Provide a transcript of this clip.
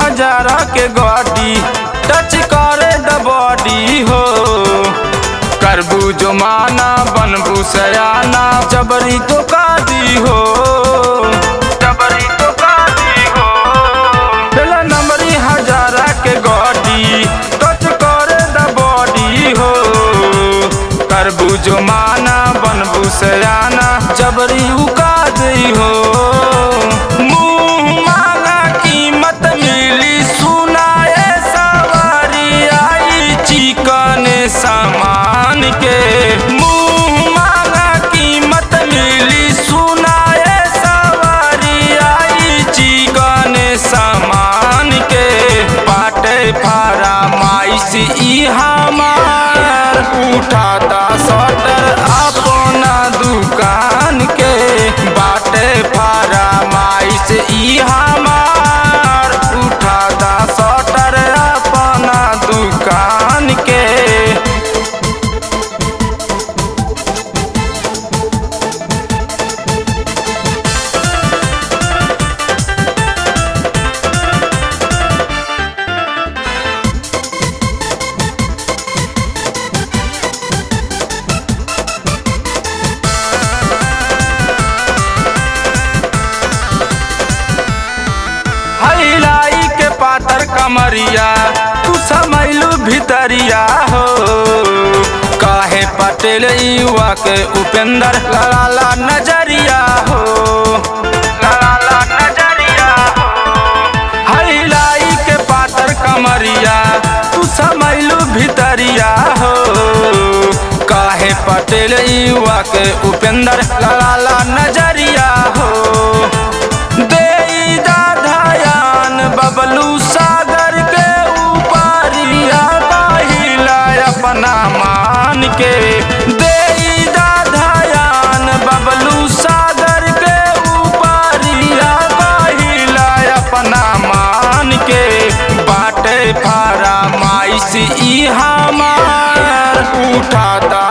हजारा के गाड़ी टच करे द बॉडी हो। करबू जो माना बनबू सयाना जबरी तो कादी हो, जबरी तो कादी हो। बेला नंबरी हजारा के गाड़ी टच करे द बॉडी हो। करबू जो माना बनबू सयाना जबरी उकादी हो। सामान के मुँह मांगा कीमत मिली सुनाए सवारी आई चिकन सामान के। पाटे फारा माइस ई हमार उठाता सटर अपना दुकान के। बाटे फारा माइस ई हमार उठाता सटर अपना दुकान के। पातर कमरिया तू समैलू भितरिया हो। काहे पटेल युवा के उपेंद्र लाला नजरिया हो, लाला नजरिया हो। हरिलाई के पातर कमरिया तू समैलू भितरिया हो। काहे पटेल युवा के उपेंद्र लाला नजरिया हो। बबलू सागर के ऊपरिया बहिला अपना मान के। देईदा ध्यान बबलू सागर के ऊपरिया बहिला अपना मान के। बाटे फारा माइस ई हमार उठाता